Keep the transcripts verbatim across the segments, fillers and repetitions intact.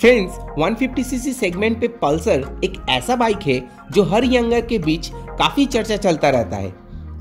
Friends one fifty CC segment पे Pulsar एक ऐसा बाइक है जो हर यंगर के बीच काफी चर्चा चलता रहता है,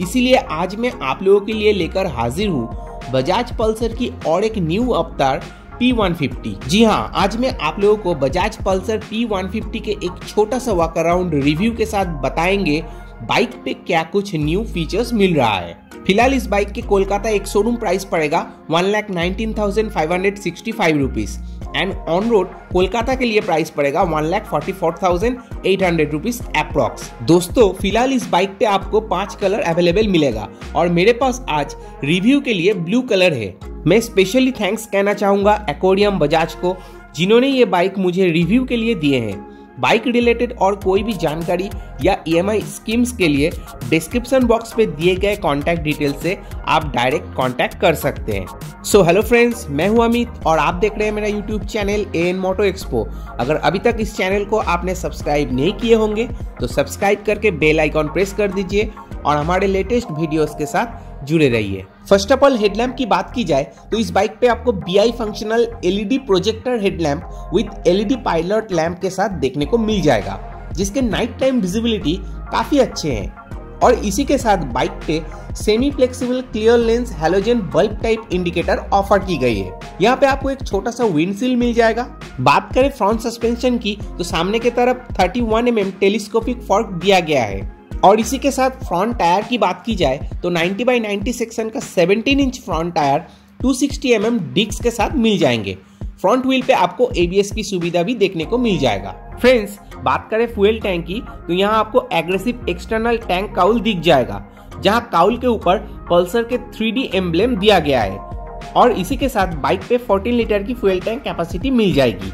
इसीलिए आज मैं आप लोगों के लिए लेकर हाजिर हूँ बजाज पल्सर की और एक न्यू अवतार पी वन फिफ्टी। जी हाँ, आज मैं आप लोगों को Bajaj Pulsar P one fifty के एक छोटा सा वॉक अराउंड रिव्यू के साथ बताएंगे बाइक पे क्या कुछ न्यू फीचर्स मिल रहा है। फिलहाल इस बाइक के कोलकाता एक शोरूम प्राइस पड़ेगा one lakh nineteen thousand five hundred sixty five rupees and on road Kolkata के लिए प्राइस पड़ेगा one lakh forty four thousand eight hundred rupees approx. दोस्तों फिलहाल इस बाइक पे आपको पांच कलर अवेलेबल मिलेगा और मेरे पास आज रिव्यू के लिए ब्लू कलर है। मैं स्पेशली थैंक्स कहना चाहूंगा एक्वेरियम बजाज को जिन्होंने ये बाइक मुझे रिव्यू के लिए दिए हैं। बाइक रिलेटेड और कोई भी जानकारी या ई एम आई स्कीम्स के लिए डिस्क्रिप्शन बॉक्स पे दिए गए कॉन्टैक्ट डिटेल से आप डायरेक्ट कॉन्टैक्ट कर सकते हैं। सो हेलो फ्रेंड्स, मैं हूं अमित और आप देख रहे हैं मेरा YouTube channel N moto expo. अगर अभी तक इस चैनल को आपने सब्सक्राइब नहीं किए होंगे तो सब्सक्राइब करके बेल आइकॉन प्रेस कर दीजिए और हमारे लेटेस्ट वीडियोस के साथ जुड़े रहिए। फर्स्ट ऑफ ऑल हेडलैम्प की बात की जाए तो इस बाइक पे आपको B I functional L E D projector headlamp with L E D pilot lamp के साथ देखने को मिल जाएगा, जिसके नाइट टाइम विजिबिलिटी काफी अच्छे हैं। और इसी के साथ बाइक पे semi flexible clear lens halogen bulb type indicator offer की गई है। यहाँ पे आपको एक छोटा सा विंडशील्ड मिल जाएगा। बात करें फ्रंट सस्पेंशन की तो सामने की तरफ thirty one M M telescopic fork दिया गया है। और इसी के साथ फ्रंट टायर की बात की जाए तो नाइंटी बाई नाइंटी सेक्शन का seventeen inch front tyre two sixty M M disc के साथ मिल जाएंगे। फ्रंट व्हील पे आपको ए बी एस की सुविधा भी देखने को मिल जाएगा। फ्रेंड्स बात करें फ्यूल टैंक की तो यहाँ आपको एग्रेसिव एक्सटर्नल टैंक काउल दिख जाएगा, जहाँ काउल के ऊपर पल्सर के थ्री डी एम्ब्लेम दिया गया है। और इसी के साथ बाइक पे फोर्टीन लीटर की फ्यूल टैंक कैपेसिटी मिल जाएगी।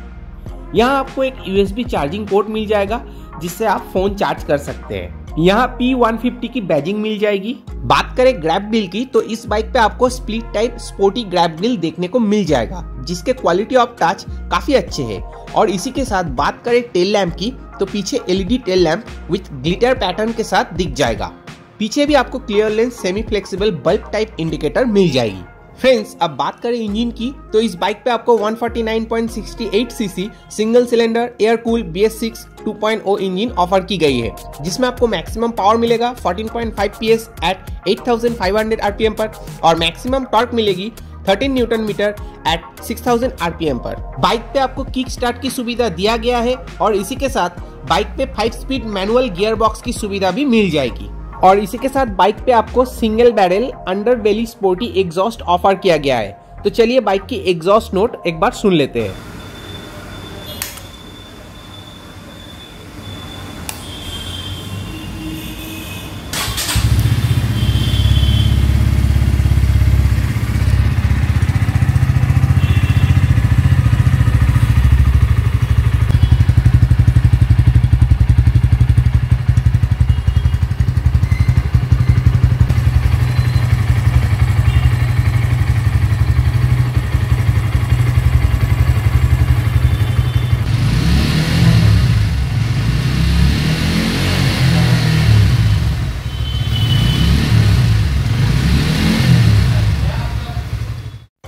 यहाँ आपको एक U S B charging port मिल जाएगा जिससे आप फोन चार्ज कर सकते हैं। यहाँ पी वन फिफ्टी की बैजिंग मिल जाएगी। बात करें ग्रैब ग्रिल की तो इस बाइक पे आपको split type sporty grab grill देखने को मिल जाएगा, जिसके क्वालिटी ऑफ टच काफी अच्छे हैं। और इसी के साथ बात करें टेल लैम्प की तो पीछे L E D tail lamp with glitter pattern के साथ दिख जाएगा। पीछे भी आपको clear lens semi flexible bulb type indicator मिल जाएगी। फ्रेंड्स अब बात करें इंजन की तो इस बाइक पे आपको one forty nine point sixty eight CC single cylinder air cool B S six two point O engine offer की गई है, जिसमें आपको मैक्सिमम पावर मिलेगा fourteen point five P S at eight thousand five hundred RPM पर और maximum torque मिलेगी thirteen newton metre at six thousand RPM पर। बाइक पे आपको किक स्टार्ट की सुविधा दिया गया है और इसी के साथ बाइक पे five speed manual gear box की सुविधा भी मिल जाएगी। और इसी के साथ बाइक पे आपको single barrel under belly sporty exhaust offer किया गया है। तो चलिए बाइक की एग्जॉस्ट नोट एक बार सुन लेते हैं।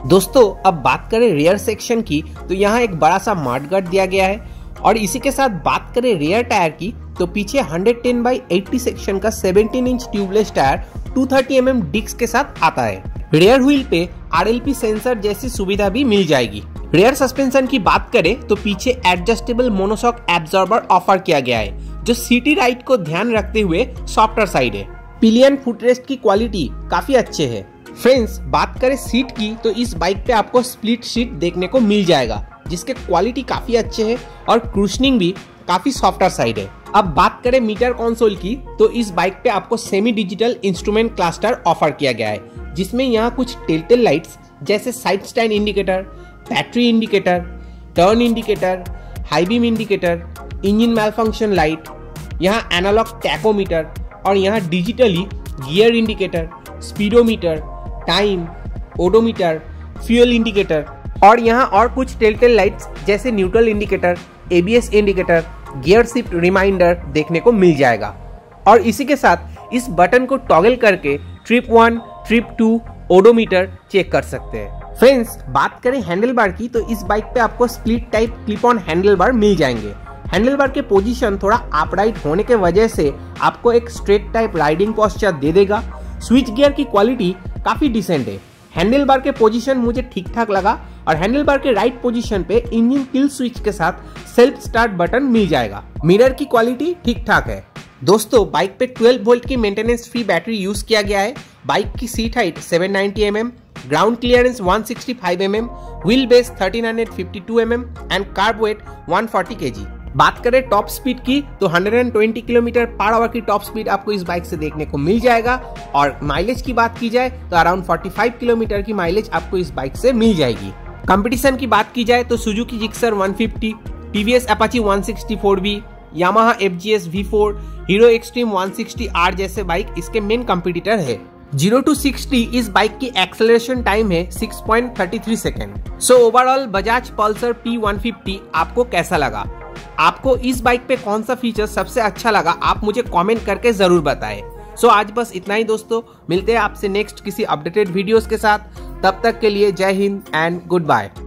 दोस्तों अब बात करें रियर सेक्शन की तो यहाँ एक बड़ा सा मार्टगार्ड दिया गया है। और इसी के साथ बात करें रियर टायर की तो पीछे one ten by eighty section का seventeen inch tubeless tyre two thirty M M disc के साथ आता है। रियर व्हील पे आर एल पी सेंसर जैसी सुविधा भी मिल जाएगी। रियर सस्पेंशन की बात करें तो पीछे एडजस्टेबल मोनोशॉक एब्जॉर्बर ऑफर किया गया है, जो सिटी राइड को ध्यान रखते हुए सॉफ्टर साइड है। पिलियन फुटरेस्ट की क्वालिटी काफी अच्छे है। फ्रेंड्स बात करें सीट की तो इस बाइक पे आपको स्प्लिट सीट देखने को मिल जाएगा, जिसके क्वालिटी काफी अच्छे हैं और क्रूशनिंग भी काफी सॉफ्टर साइड है। अब बात करें मीटर कंसोल की तो इस बाइक पे आपको semi digital instrument cluster offer किया गया है, जिसमें यहाँ कुछ टेलटेल लाइट्स जैसे side stand indicator, battery indicator, turn indicator, high beam indicator, engine malfunction light, यहाँ एनालॉग टैकोमीटर और यहाँ digitally gear indicator, speedometer, time, odometer, fuel indicator और यहाँ और कुछ टेलटेल लाइट्स जैसे neutral indicator, A B S indicator, gear shift reminder देखने को मिल जाएगा। और इसी के साथ इस बटन को टॉगल करके trip one, trip two, odometer check कर सकते हैं। फ्रेंड्स बात करें हैंडल बार की तो इस बाइक पे आपको split type clip on handle bar मिल जाएंगे। हैंडल बार के पोजीशन थोड़ा अपराइट होने के वजह से आपको एक स्ट्रेट टाइप राइडिंग पॉस्चर दे देगा। स्विच गियर की क्वालिटी काफी डिसेंट है। हैंडल बार के पोजीशन मुझे ठीक ठाक लगा और हैंडल बार के राइट पोजीशन पे इंजन किल स्विच के साथ सेल्फ स्टार्ट बटन मिल जाएगा। मिरर की क्वालिटी ठीक ठाक है। दोस्तों बाइक पे ट्वेल्व वोल्ट की मेंटेनेंस फ्री बैटरी यूज किया गया है। बाइक की seat height seven ninety M M, ground clearance one sixty five M M, wheel base thirteen hundred fifty two M M and kerb weight one forty KG. बात करें top speed की तो one hundred twenty kilometre per hour की top speed आपको इस bike से देखने को मिल जाएगा और माइलेज की बात की जाए तो अराउंड फोर्टी फाइव किलोमीटर की माइलेज आपको इस बाइक से मिल जाएगी। कंपटीशन की बात की जाए तो Suzuki Gixxer one fifty, TVS Apache one sixty four B, Yamaha FZS V four, Hero Xtreme one sixty R जैसे बाइक इसके मेन कंपटीटर है। जीरो टू सिक्सटी इस बाइक की एक्सेलरेशन टाइम है six point thirty three second. So overall Bajaj Pulsar P one fifty आपको कैसा लगा? आपको इस बाइक पे कौन सा फीचर सबसे अच्छा लगा आप मुझे कमेंट करके जरूर बताएं। सो आज बस इतना ही दोस्तों, मिलते हैं आपसे नेक्स्ट किसी अपडेटेड वीडियोस के साथ। तब तक के लिए जय हिंद एंड गुड बाय।